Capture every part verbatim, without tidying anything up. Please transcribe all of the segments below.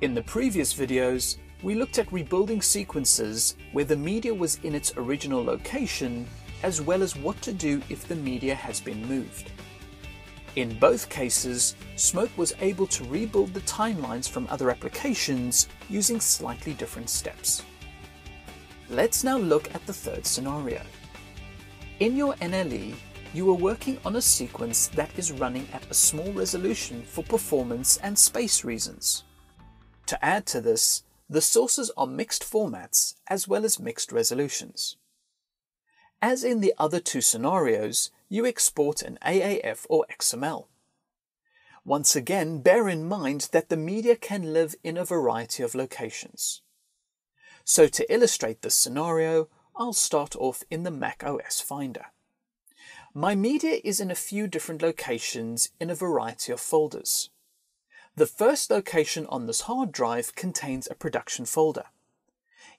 In the previous videos, we looked at rebuilding sequences where the media was in its original location, as well as what to do if the media has been moved. In both cases, Smoke was able to rebuild the timelines from other applications using slightly different steps. Let's now look at the third scenario. In your N L E, you are working on a sequence that is running at a small resolution for performance and space reasons. To add to this, the sources are mixed formats as well as mixed resolutions. As in the other two scenarios, you export an A A F or X M L. Once again, bear in mind that the media can live in a variety of locations. So to illustrate this scenario, I'll start off in the Mac O S Finder. My media is in a few different locations in a variety of folders. The first location on this hard drive contains a production folder.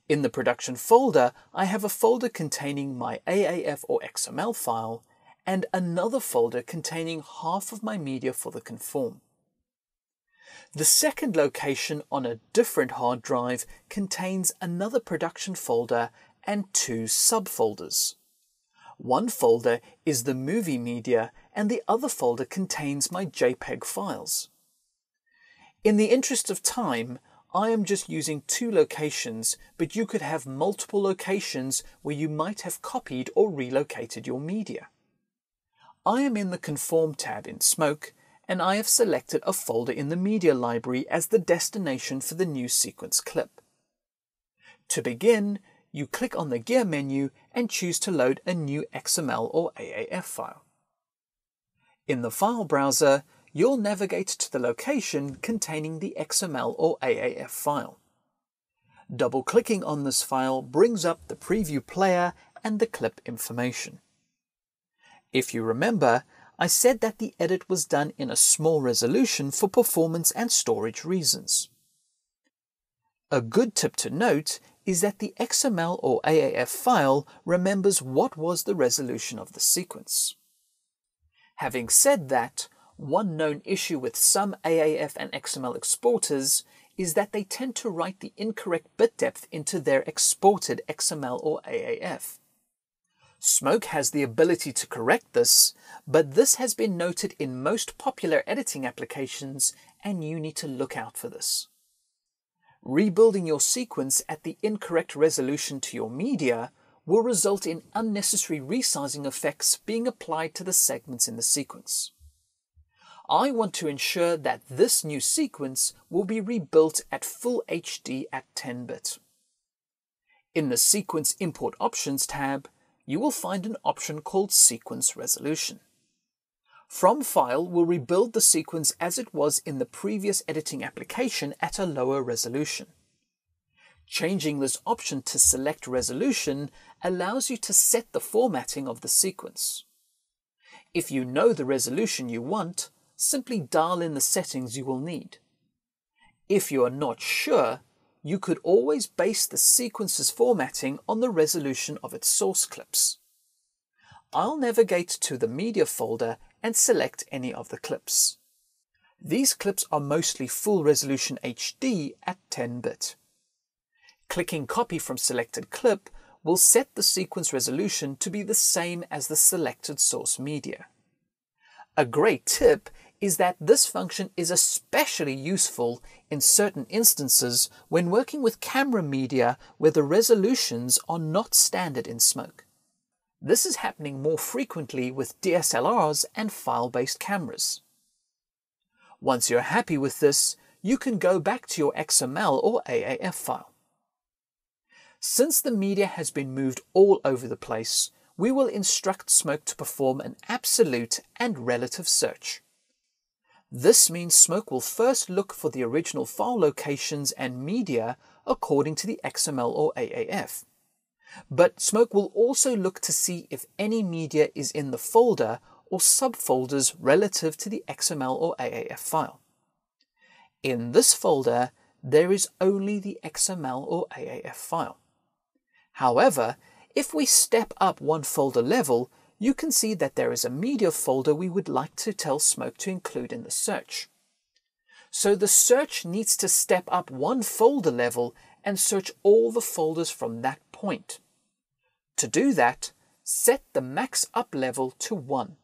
In the production folder, I have a folder containing my A A F or X M L file, and another folder containing half of my media for the Conform. The second location on a different hard drive contains another production folder and two subfolders. One folder is the movie media, and the other folder contains my JPEG files. In the interest of time, I am just using two locations, but you could have multiple locations where you might have copied or relocated your media. I am in the Conform tab in Smoke, and I have selected a folder in the media library as the destination for the new sequence clip. To begin, you click on the gear menu and choose to load a new X M L or A A F file. In the file browser, you'll navigate to the location containing the X M L or A A F file. Double-clicking on this file brings up the preview player and the clip information. If you remember, I said that the edit was done in a small resolution for performance and storage reasons. A good tip to note is that the X M L or A A F file remembers what was the resolution of the sequence. Having said that, one known issue with some A A F and X M L exporters is that they tend to write the incorrect bit depth into their exported X M L or A A F. Smoke has the ability to correct this, but this has been noted in most popular editing applications, and you need to look out for this. Rebuilding your sequence at the incorrect resolution to your media will result in unnecessary resizing effects being applied to the segments in the sequence. I want to ensure that this new sequence will be rebuilt at full H D at ten bit. In the Sequence Import Options tab, you will find an option called Sequence Resolution. From File will rebuild the sequence as it was in the previous editing application at a lower resolution. Changing this option to Select Resolution allows you to set the formatting of the sequence. If you know the resolution you want, simply dial in the settings you will need. If you are not sure, you could always base the sequence's formatting on the resolution of its source clips. I'll navigate to the media folder and select any of the clips. These clips are mostly full resolution H D at ten bit. Clicking Copy from Selected Clip will set the sequence resolution to be the same as the selected source media. A great tip is that this function is especially useful in certain instances when working with camera media where the resolutions are not standard in Smoke. This is happening more frequently with D S L Rs and file-based cameras. Once you're happy with this, you can go back to your X M L or A A F file. Since the media has been moved all over the place, we will instruct Smoke to perform an absolute and relative search. This means Smoke will first look for the original file locations and media according to the X M L or A A F. But Smoke will also look to see if any media is in the folder or subfolders relative to the X M L or A A F file. In this folder, there is only the X M L or A A F file. However, if we step up one folder level, you can see that there is a media folder we would like to tell Smoke to include in the search. So the search needs to step up one folder level and search all the folders from that point. To do that, set the max up level to one.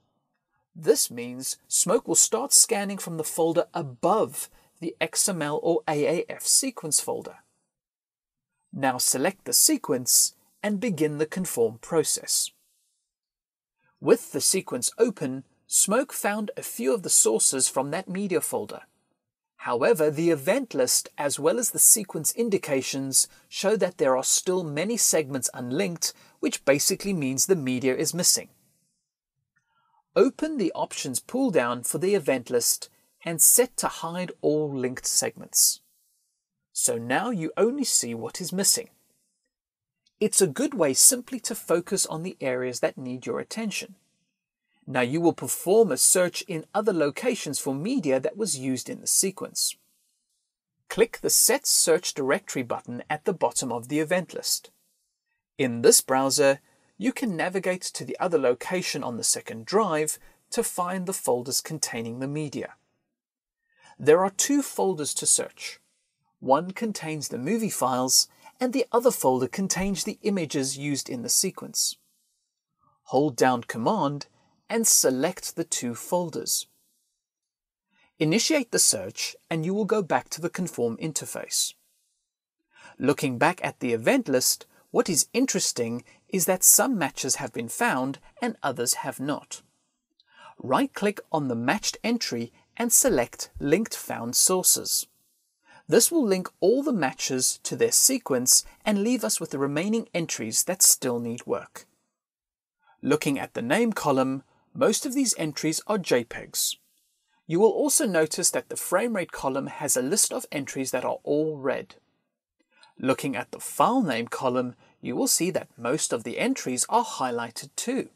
This means Smoke will start scanning from the folder above the X M L or A A F sequence folder. Now select the sequence and begin the conform process. With the sequence open, Smoke found a few of the sources from that media folder. However, the event list as well as the sequence indications show that there are still many segments unlinked, which basically means the media is missing. Open the options pull down for the event list and set to hide all linked segments. So now you only see what is missing. It's a good way simply to focus on the areas that need your attention. Now you will perform a search in other locations for media that was used in the sequence. Click the Set Search Directory button at the bottom of the event list. In this browser, you can navigate to the other location on the second drive to find the folders containing the media. There are two folders to search. One contains the movie files and the other folder contains the images used in the sequence. Hold down Command and select the two folders. Initiate the search and you will go back to the Conform interface. Looking back at the event list, what is interesting is that some matches have been found and others have not. Right-click on the matched entry and select Linked Found Sources. This will link all the matches to their sequence and leave us with the remaining entries that still need work. Looking at the name column, most of these entries are JPEGs. You will also notice that the frame rate column has a list of entries that are all red. Looking at the file name column, you will see that most of the entries are highlighted too.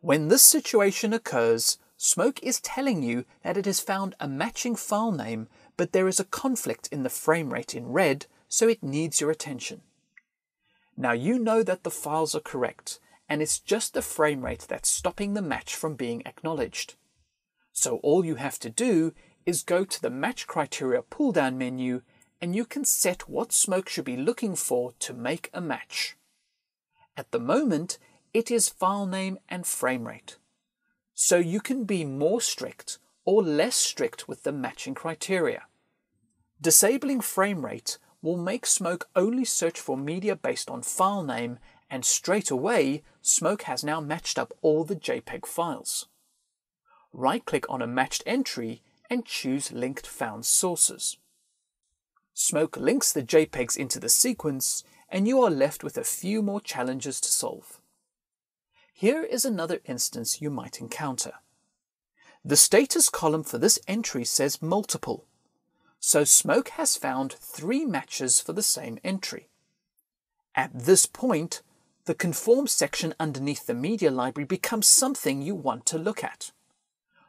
When this situation occurs, Smoke is telling you that it has found a matching file name, but there is a conflict in the frame rate in red, so it needs your attention. Now you know that the files are correct, and it's just the frame rate that's stopping the match from being acknowledged. So all you have to do is go to the Match Criteria pull-down menu, and you can set what Smoke should be looking for to make a match. At the moment, it is file name and frame rate. So you can be more strict or less strict with the matching criteria. Disabling frame rate will make Smoke only search for media based on file name, and straight away Smoke has now matched up all the JPEG files. Right-click on a matched entry and choose Linked Found Sources. Smoke links the JPEGs into the sequence and you are left with a few more challenges to solve. Here is another instance you might encounter. The status column for this entry says multiple, so Smoke has found three matches for the same entry. At this point, the Conform section underneath the media library becomes something you want to look at.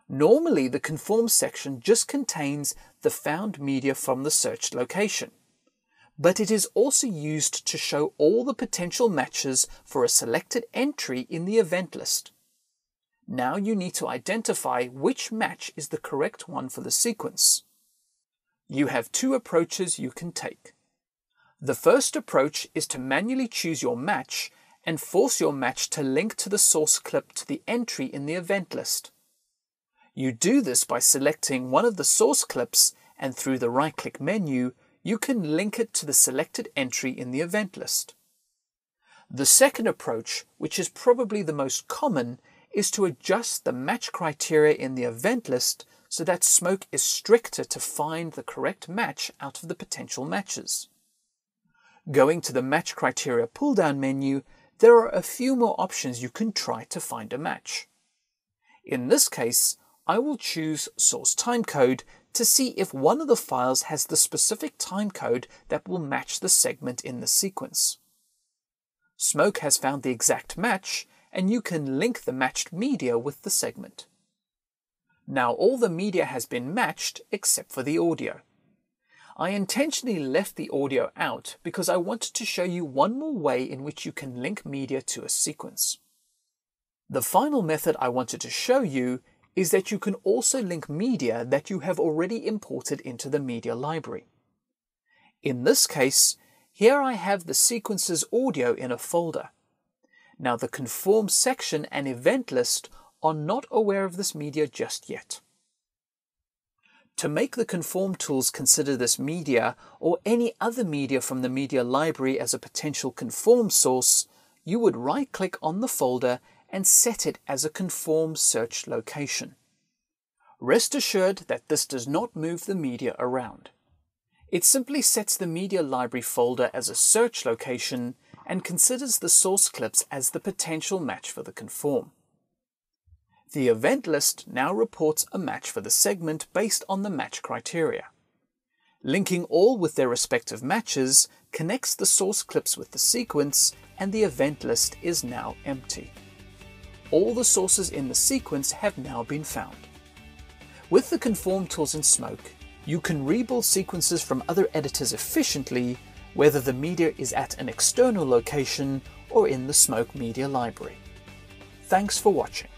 Normally, the Conform section just contains the found media from the searched location, but it is also used to show all the potential matches for a selected entry in the event list. Now you need to identify which match is the correct one for the sequence. You have two approaches you can take. The first approach is to manually choose your match and force your match to link to the source clip to the entry in the event list. You do this by selecting one of the source clips and through the right-click menu, you can link it to the selected entry in the event list. The second approach, which is probably the most common, is to adjust the match criteria in the event list so that Smoke is stricter to find the correct match out of the potential matches. Going to the Match Criteria pull-down menu, there are a few more options you can try to find a match. In this case, I will choose Source Timecode to see if one of the files has the specific timecode that will match the segment in the sequence. Smoke has found the exact match, and you can link the matched media with the segment. Now all the media has been matched except for the audio. I intentionally left the audio out because I wanted to show you one more way in which you can link media to a sequence. The final method I wanted to show you is that you can also link media that you have already imported into the media library. In this case, here I have the sequences audio in a folder. Now the Conform section and event list are not aware of this media just yet. To make the Conform tools consider this media or any other media from the media library as a potential Conform source, you would right-click on the folder and set it as a Conform search location. Rest assured that this does not move the media around. It simply sets the media library folder as a search location and considers the source clips as the potential match for the Conform. The event list now reports a match for the segment based on the match criteria. Linking all with their respective matches connects the source clips with the sequence, and the event list is now empty. All the sources in the sequence have now been found. With the Conform tools in Smoke, you can rebuild sequences from other editors efficiently, whether the media is at an external location or in the Smoke Media Library. Thanks for watching.